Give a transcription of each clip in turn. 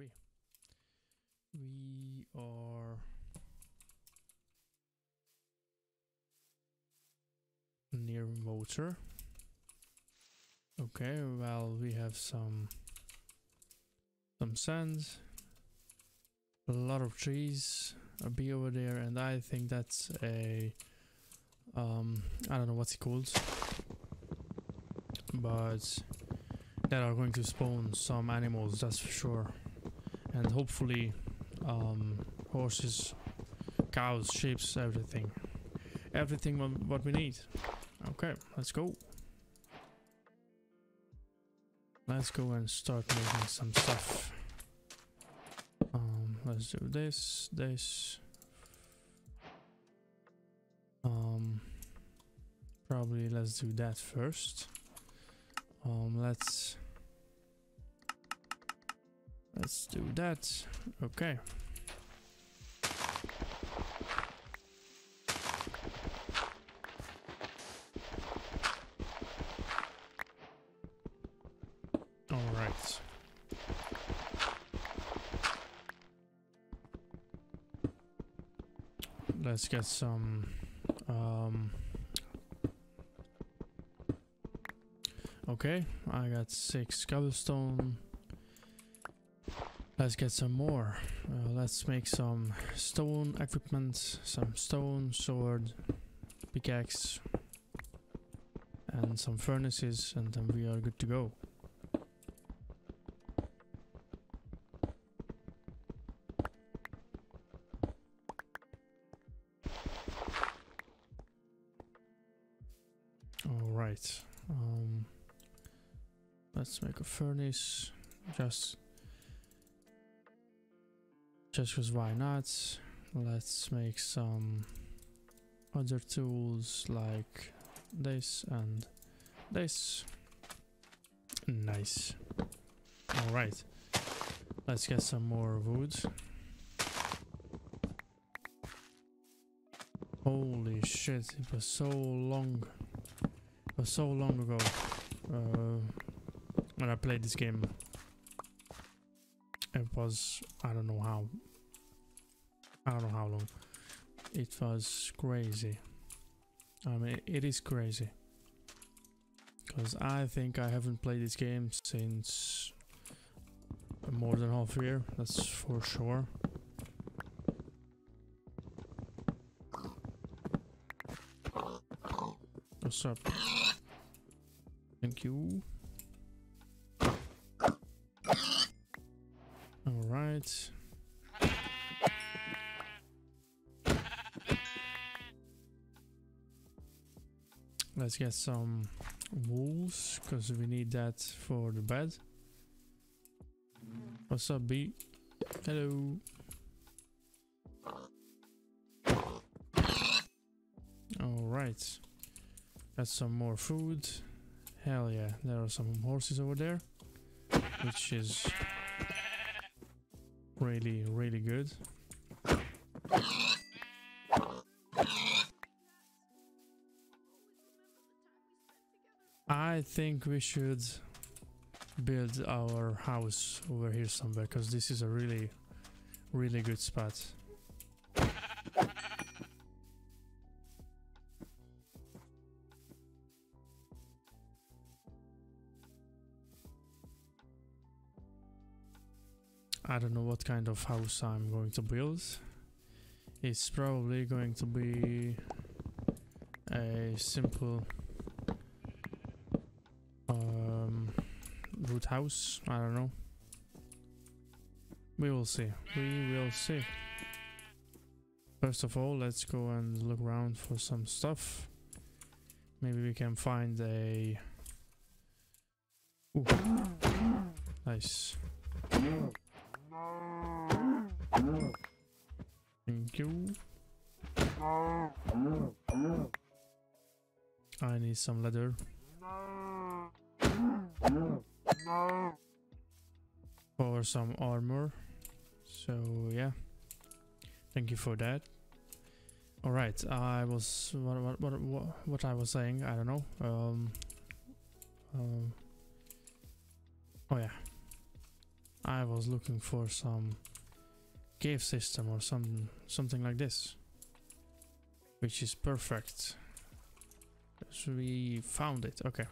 way. We are near motor. Okay, well, we have some sand, a lot of trees, a bee over there, and I think that's a I don't know what's it called, but there are going to spawn some animals, that's for sure, and hopefully horses, cows, sheep, everything what we need. Okay, let's go. Let's go and start making some stuff. Let's do this. Probably let's do that first. Let's do that. Okay. Let's get some okay, I got 6 cobblestone. Let's get some more. Let's make some stone equipment, some stone, sword, pickaxe, and some furnaces, and then we are good to go. Let's make a furnace, just because why not. Let's make some other tools like this and this. Nice. All right, let's get some more wood. Holy shit, it was so long. It was so long ago when I played this game. It was, I don't know how long. It was crazy. I mean, it is crazy, because I think I haven't played this game since more than half a year, that's for sure. What's up? Thank you. Alright. Let's get some wolves, because we need that for the bed. What's up, bee? Hello. Alright. Got some more food. Hell yeah, there are some horses over there, which is really, really good. I think we should build our house over here somewhere, because this is a really, really good spot. I don't know what kind of house I'm going to build. It's probably going to be a simple wood house. I don't know. We will see. We will see. First of all, let's go and look around for some stuff. Maybe we can find a... Ooh. Nice. Thank you. I need some leather. Or some armor. So yeah. Thank you for that. Alright, I was what I was saying, I don't know. Oh yeah. I was looking for some cave system or something like this, which is perfect. So we found it. Okay,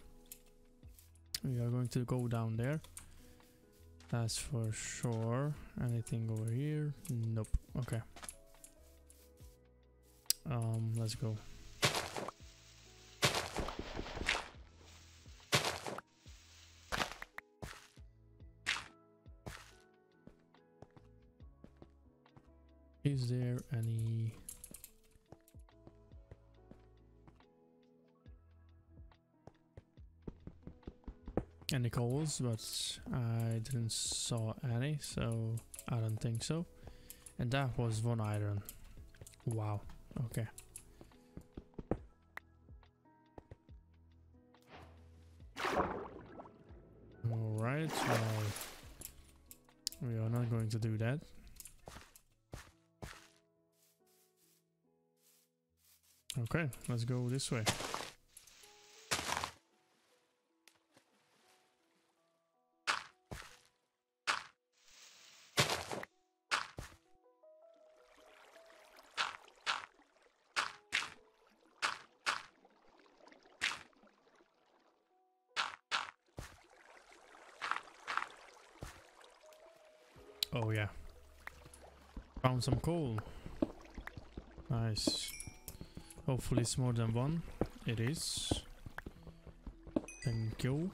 we are going to go down there, that's for sure. Anything over here? Nope. Okay, let's go. Is there any... coals? But I didn't saw any, so I don't think so. And that was 1 iron. Wow. Okay. Alright, so we are not going to do that. Okay, let's go this way. Oh yeah. Found some coal. Nice. Hopefully it's more than one. It is. Thank you.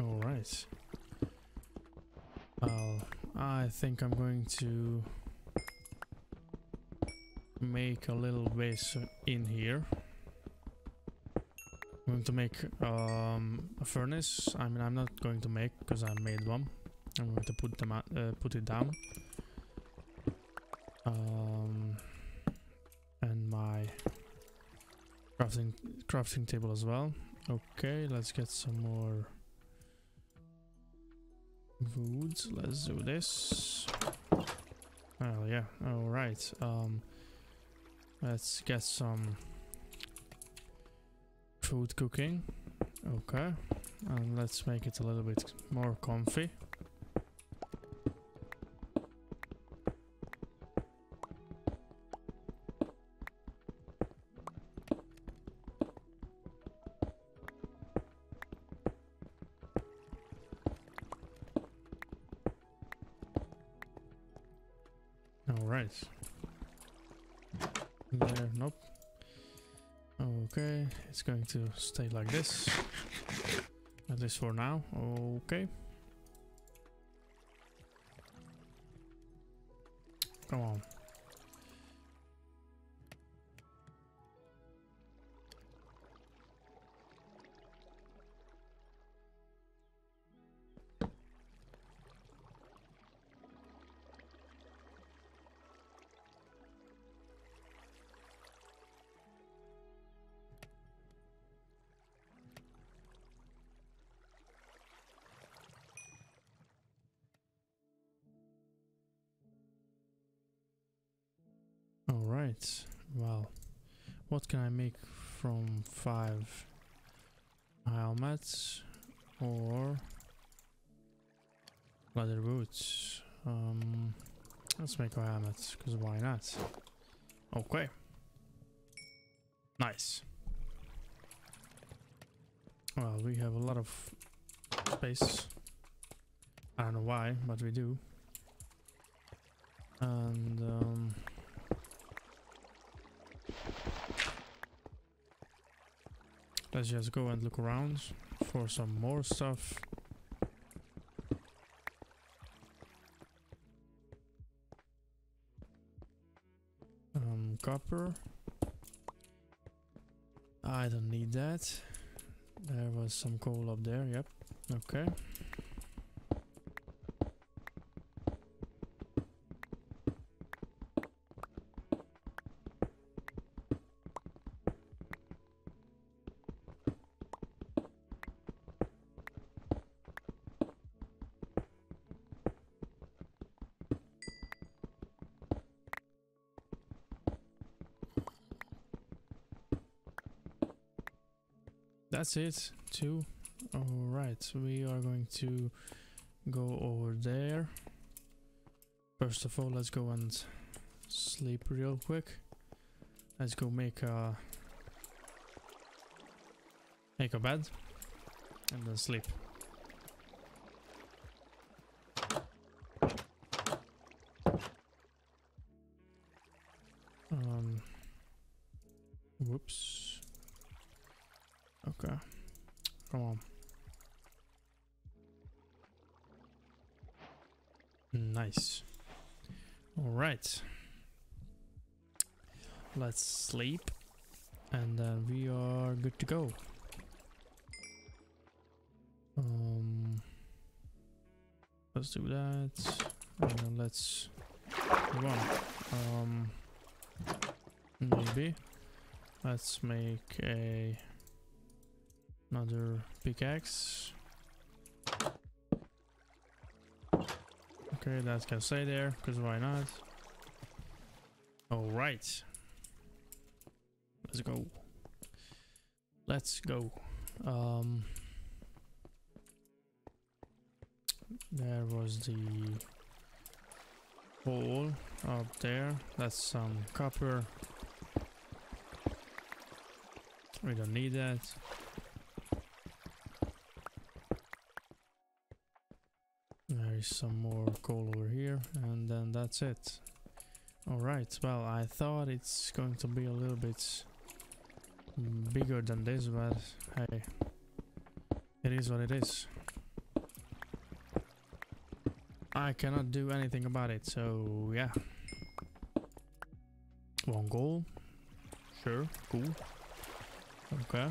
Alright. I think I'm going to make a little base in here. I'm going to make a furnace. I mean, I'm not going to make, because I made one. I'm going to put them put it down. And my crafting table as well. Okay, let's get some more wood. Let's do this. Oh yeah. All right. Let's get some food cooking. Okay, and let's make it a little bit more comfy. Alright. There, nope. Okay, it's going to stay like this. At least for now. Okay. Come on. Right, well, what can I make from 5 helmets or leather boots? Let's make a helmet, because why not? Okay, nice. Well, we have a lot of space. I don't know why, but we do. And let's just go and look around for some more stuff. Copper. I don't need that. There was some coal up there, yep. Okay. That's it. 2 Alright, so we are going to go over there. First of all, let's go and sleep real quick. Let's go make a bed and then sleep. Whoops. Okay. Come on. Nice. All right. Let's sleep and then we are good to go. Let's do that and then let's move on. Maybe let's make another pickaxe. Okay, that can stay there, because why not? Alright. Let's go. Let's go. There was the hole up there. That's some copper. We don't need that. There is some more coal over here, and then that's it. Alright, well, I thought it's going to be a little bit bigger than this, but hey, it is what it is. I cannot do anything about it, so yeah. One goal. Sure, cool. Okay.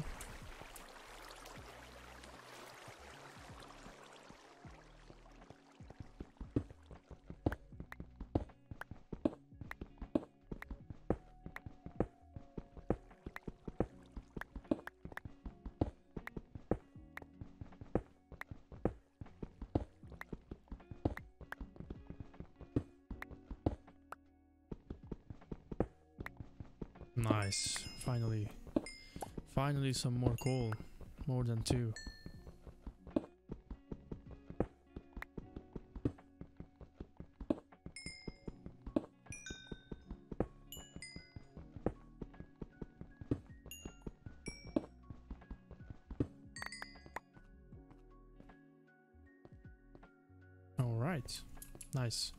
Nice. Finally. Finally some more coal, more than two. All right, nice.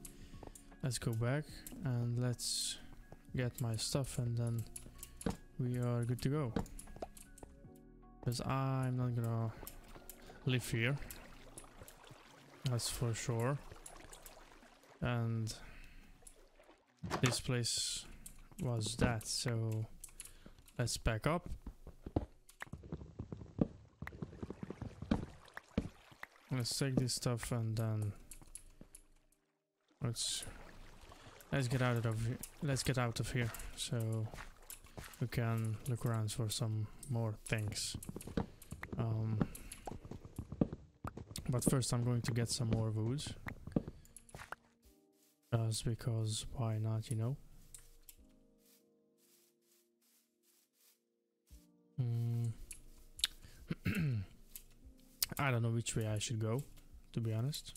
Let's go back and let's get my stuff and then we are good to go. Because I'm not gonna live here, that's for sure. And this place was that, so let's pack up. Let's take this stuff and then let's get out of here. Let's get out of here. So we can look around for some more things. But first I'm going to get some more wood. Just because why not, you know? I don't know which way I should go, to be honest.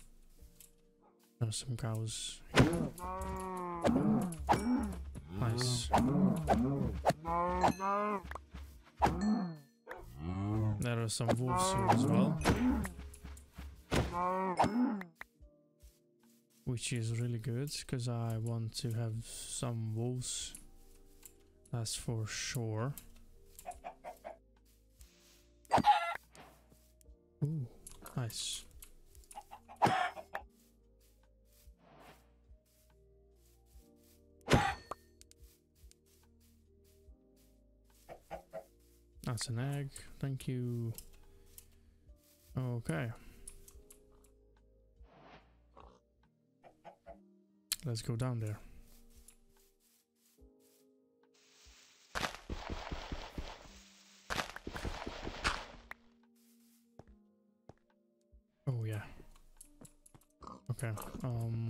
There's some cows here. Nice. There are some wolves here as well, which is really good because I want to have some wolves, that's for sure. Ooh, nice. That's an egg, thank you. Okay. Let's go down there. Oh yeah. Okay, I'm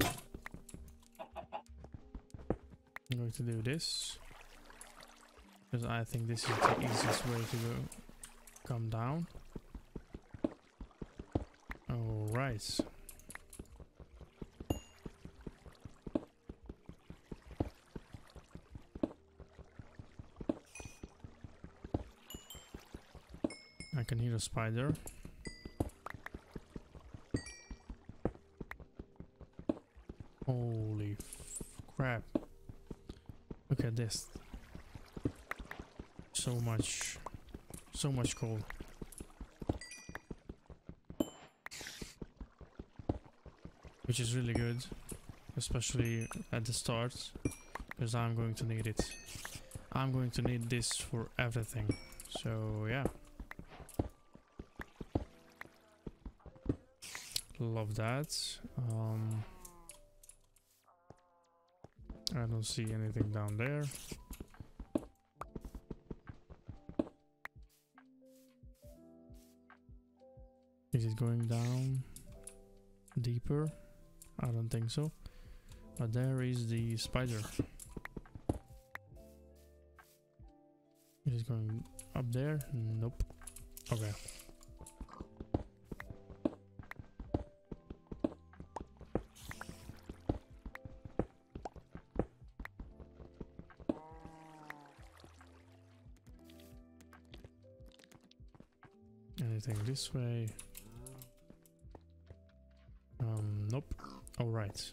going to do this. Because I think this is the easiest way to go. Come down. Oh, rice. I can hear a spider. Holy crap. Look at this. So much coal. Which is really good, especially at the start, because I'm going to need it. I'm going to need this for everything. So yeah. Love that. I don't see anything down there. Is it going down deeper? I don't think so. But there is the spider. Is it going up there? Nope. Okay. Anything this way? Nope. All right.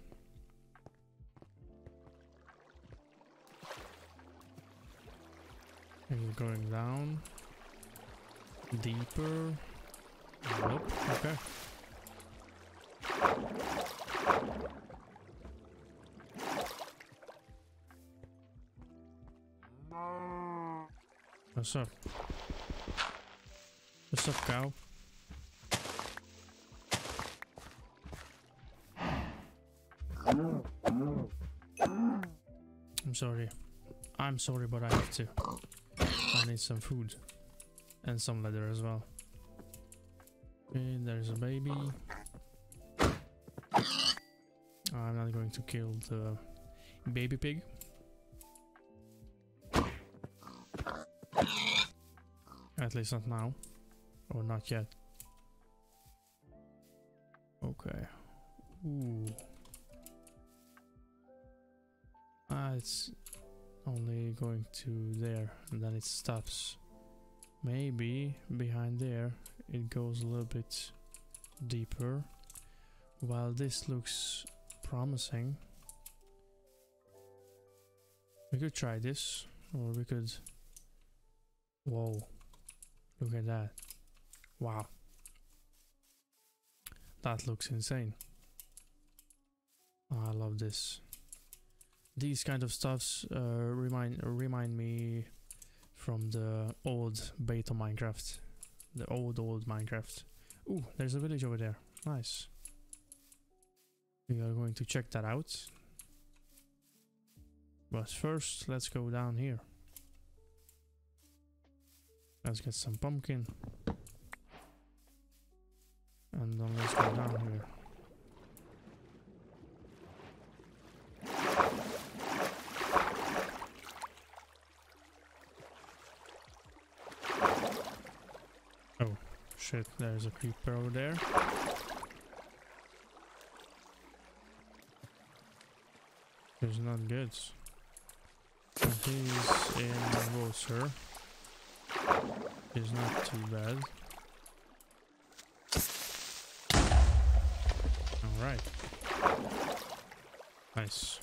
And going down deeper. Nope. Okay. What's up? What's up, cow? I'm sorry, but I have to. I need some food and some leather as well. Okay, there's a baby. I'm not going to kill the baby pig. At least not now, or not yet. Okay. Ooh. It's only going to there and then it stops. Maybe behind there it goes a little bit deeper. While this looks promising, we could try this, or we could... Whoa, look at that. Wow, that looks insane. I love this. These kind of stuffs remind me from the old beta Minecraft, the old Minecraft. Ooh, there's a village over there. Nice. We are going to check that out. But first, let's go down here. Let's get some pumpkin. And then let's go down here. Shit, there's a creeper over there. He's not good. He's in water. He's not too bad. Alright. Nice.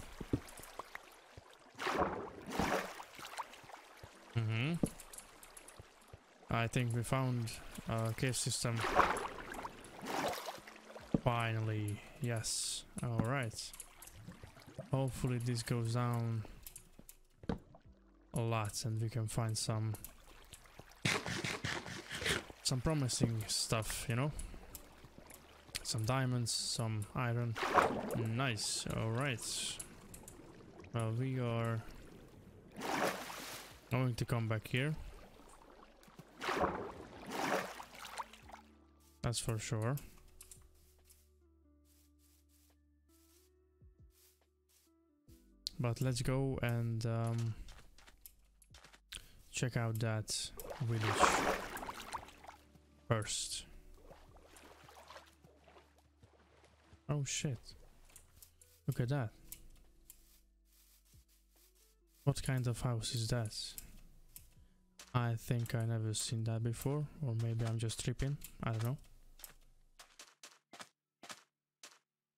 I think we found a cave system. Finally, yes. Alright. Hopefully this goes down a lot and we can find some promising stuff, you know? Some diamonds, some iron. Nice, alright. Well, we are going to come back here. That's for sure. But let's go and check out that village first. Oh shit. Look at that. What kind of house is that? I think I never seen that before, or maybe I'm just tripping. I don't know.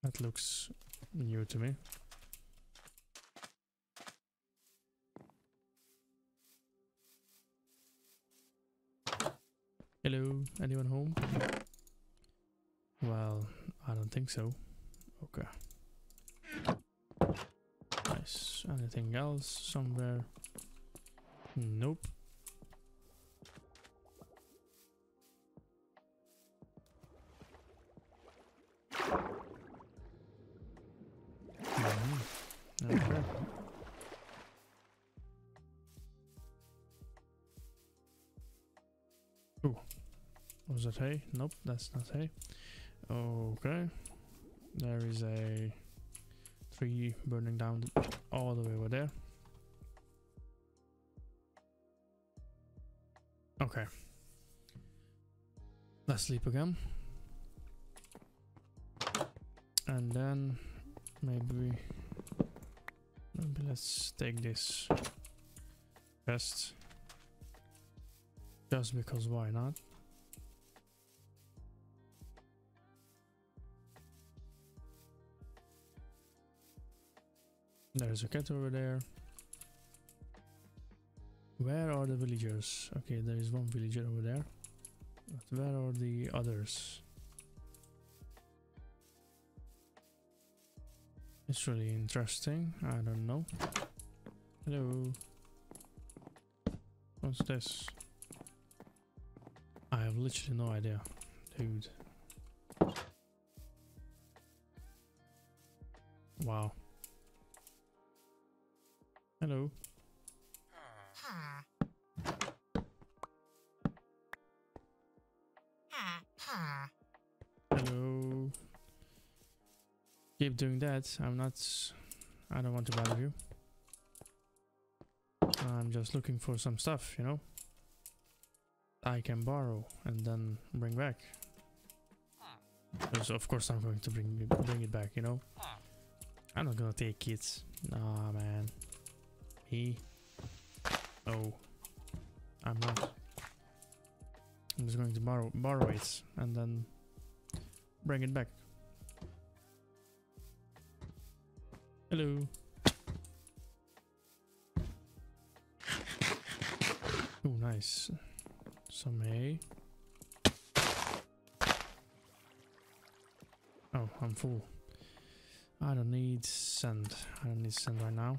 That looks new to me. Hello, anyone home? Well, I don't think so. Okay. Nice. Anything else somewhere? Nope. Was that hay? Nope, that's not hay. Okay. There is a tree burning down all the way over there. Okay. Let's sleep again. And then maybe let's take this chest. Just because why not? There's a cat over there. Where are the villagers? Okay, there is one villager over there. But where are the others? It's really interesting. I don't know. Hello. What's this? I have literally no idea, dude. Wow. Hello. Hello. Keep doing that. I don't want to bother you. I'm just looking for some stuff, you know. I can borrow and then bring back. Because of course I'm going to bring it back, you know. I'm not gonna take it. Nah, man. Oh, I'm not. I'm just going to borrow it and then bring it back. Hello. Oh, nice. Some hay. Oh, I'm full. I don't need sand. I don't need sand right now.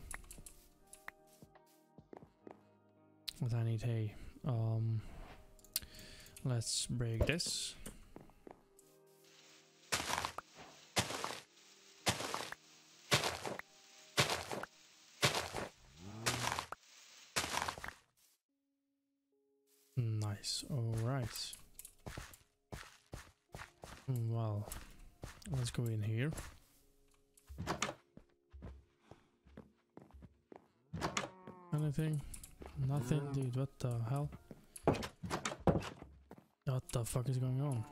What I need hay. Let's break this. Nice. All right. Well, let's go in here. Anything? Nothing, dude. What the hell? What the fuck is going on?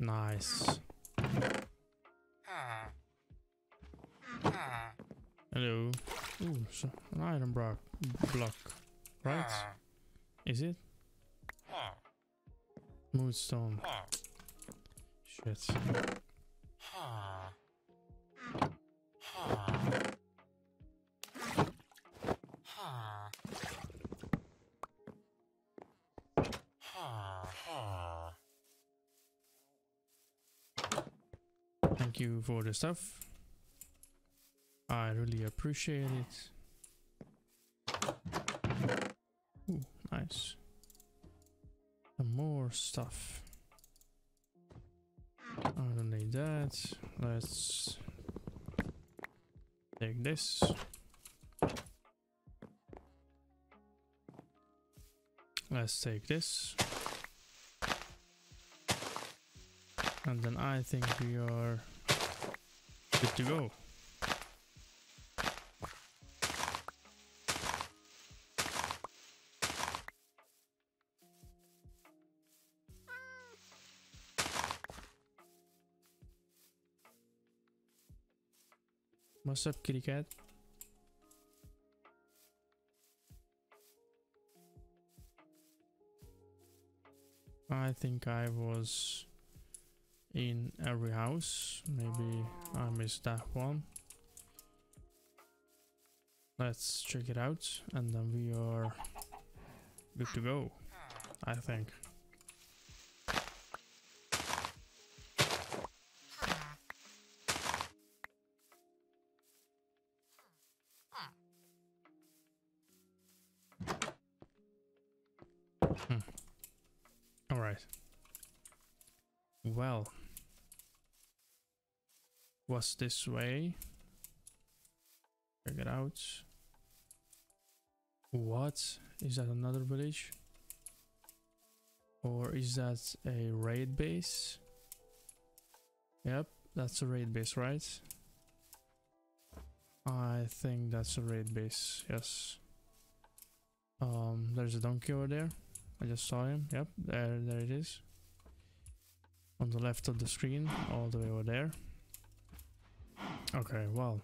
Nice. Hello. Ooh, so an iron block, right? Is it? Moonstone. Shit. Thank you for the stuff. I really appreciate it. Ooh, nice. Some more stuff. I don't need that. Let's take this. Let's take this. And then I think we are good to go. What's up, kitty cat? I think I was in every house. Maybe I missed that one. Let's check it out, and then we are good to go, I think. Well, was this way? Check it out. What? Is that another village? Or is that a raid base? Yep, that's a raid base, right? I think that's a raid base, yes. There's a donkey over there. I just saw him. Yep, there it is. On the left of the screen, all the way over there. Okay, well,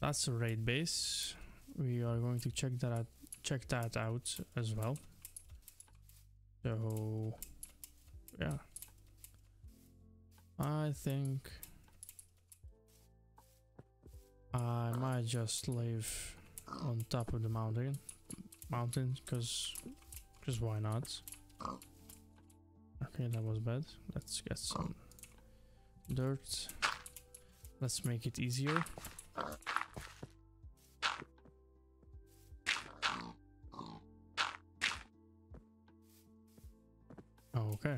that's a raid base. We are going to check that out as well. So yeah, I think I might just live on top of the mountain, because why not? Okay, that was bad. Let's get some dirt. Let's make it easier. Okay.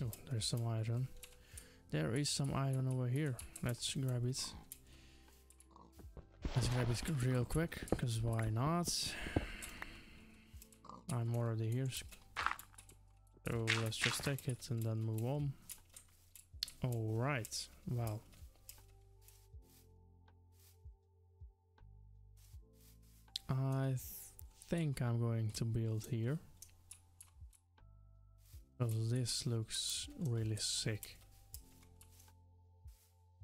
Oh, there's some iron. There is some iron over here. Let's grab it. Let's grab it real quick, because why not? I'm already here. So let's just take it and then move on. Alright, wow. I think I'm going to build here, because this looks really sick.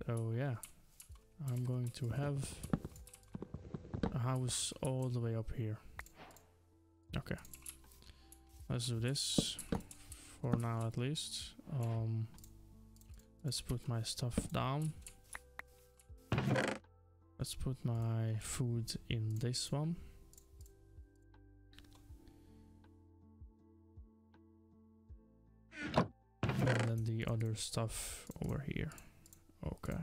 So yeah, I'm going to have a house all the way up here. Okay, let's do this for now at least. Let's put my stuff down. Let's put my food in this one. And then the other stuff over here. Okay.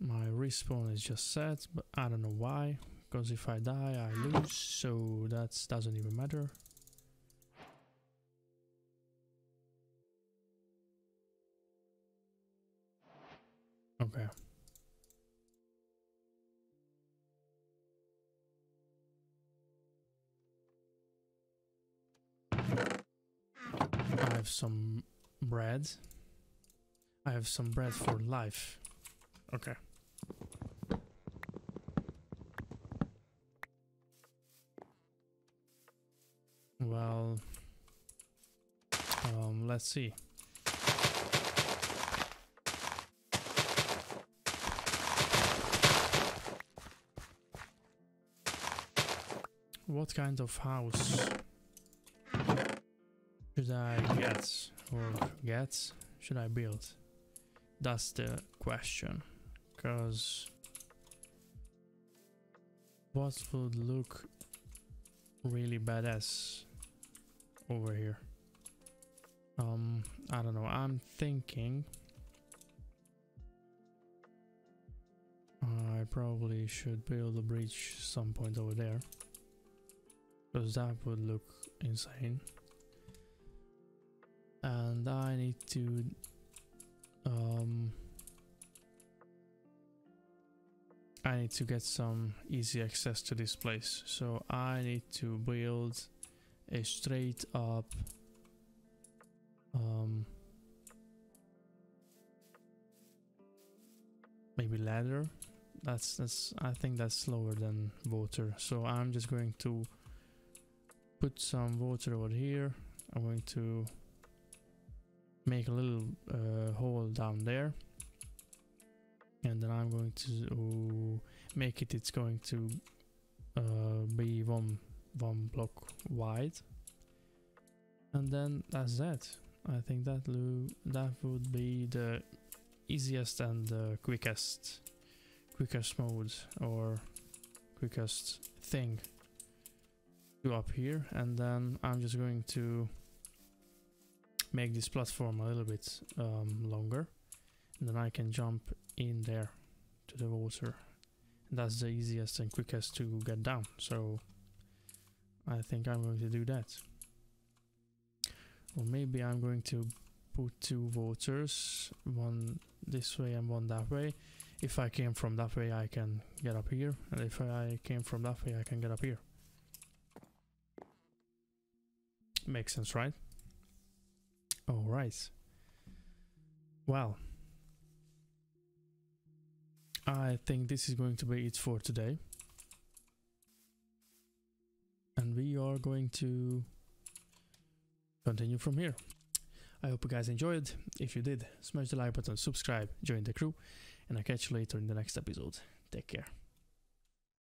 My respawn is just set, but I don't know why, because if I die I lose, so that doesn't even matter. Okay. I have some bread. I have some bread for life. Okay. Well, let's see. What kind of house should I get should I build? That's the question. Because what would look really badass over here? I don't know. I'm thinking I probably should build a bridge some point over there, because that would look insane. And I need to get some easy access to this place, so I need to build a straight up maybe ladder. That's I think that's slower than water, so I'm just going to put some water over here. I'm going to make a little hole down there, and then I'm going to make it. It's going to be one block wide, and then that's that. I think that would be the easiest and the quickest mode or quickest thing to up here. And then I'm just going to make this platform a little bit longer, and then I can jump in there to the water. And that's the easiest and quickest to get down, so I think I'm going to do that. Or maybe I'm going to put two waters, one this way and one that way. If I came from that way, I can get up here, and if I came from that way, I can get up here. Makes sense, right? All right. Well, I think this is going to be it for today, and we are going to continue from here. I hope you guys enjoyed. If you did, smash the like button, subscribe, join the crew, and I'll catch you later in the next episode. Take care.